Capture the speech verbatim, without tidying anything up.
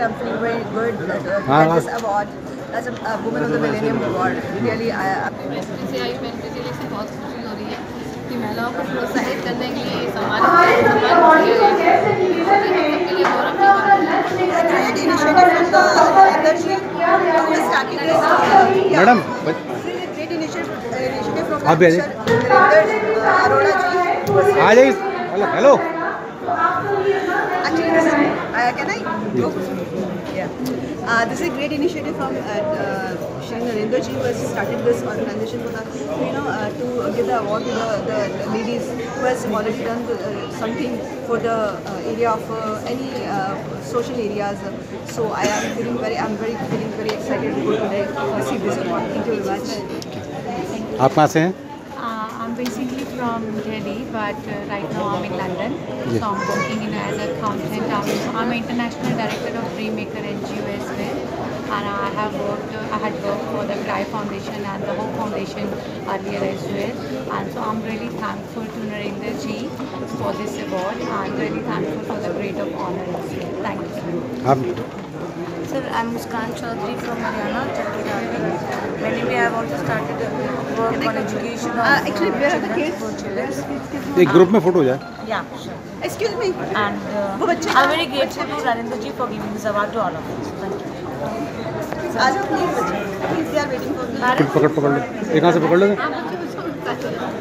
company very good that uh, got this award. That's a, a Woman of the Millennium Award. Really, I. मैं इसमें से आई मैं इसलिए से बहुत खुशी हो रही है कि महिलाओं को प्रोत्साहित करने के लिए सम्मान सम्मान दिया गया है। सबके लिए गौरव की बात है। A great initiative from the Narendra. Madam. Really great initiative initiative from the Narendra. आ जाइए. Hello. Actually, this is, uh, can I? Yes. Yeah. Uh, this is a great initiative from uh, uh, Shri Narendra ji, who has started this organization for the, you know, uh, to give the award to the, the ladies who has already done the, uh, something for the uh, area of uh, any uh, social areas. So I am feeling very, I am very feeling very excited to go today to receive this award. Thank you very much. आप कहाँ से हैं? I'm basically from Delhi, but uh, right now I'm in London. So I'm working in, as a accountant. I'm, I'm an international director of DreamMaker N G O as well, and I have worked. Uh, I had worked for the Cry Foundation and the Home Foundation earlier as well. And so I'm really thankful to Narendra ji for this award, and really thankful for the grade of honor as well. Thank you. Um, Sir, I'm Muskan Chaudhary from Mariana. Anyway, I have also started work on education. Uh, actually, where are the kids? They group me photo, yeah. Yeah, sure. Excuse me. And uh, I'm very grateful to Ralindu ji for giving this award to all of us. Thank you. Please, please, they are waiting for me. पकड़ पकड़ ले. एक हाथ से पकड़ ले.